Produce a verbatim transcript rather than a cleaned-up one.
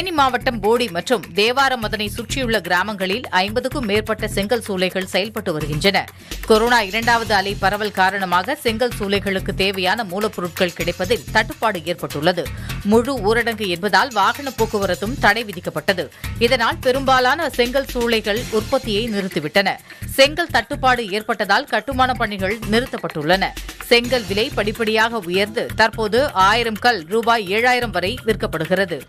தேனி மாவட்டம் போடி மற்றும் தேவாரம் அதனை சுற்றியுள்ள கிராமங்களில் ஐம்பதுக்கும் மேற்பட்ட செங்கல் சூளைகள் செயல்பட்டு வருகின்றன. கொரோனா இரண்டாவது அலை பரவல் காரணமாக செங்கல் சூளைகளுக்கு தேவையான மூலப்பொருட்கள் கிடைப்பதில் தட்டுப்பாடு ஏற்பட்டுள்ளது. முழு ஊரடங்கு என்பதால் வாகன போக்குவரத்தும் தடை விதிக்கப்பட்டது. இதனால் பெரும்பாலான செங்கல் சூளைகள் உற்பத்தியை நிறுத்திவிட்டன. செங்கல் தட்டுப்பாடு ஏற்பட்டதால் கட்டுமான பணிகள் நிறுத்தப்பட்டுள்ளன. செங்கல் விலை படிப்படியாக உயர்ந்து தற்போது ஆயிரம் கல் ரூபாய் ஏழாயிரம் வரை விற்கப்படுகிறது.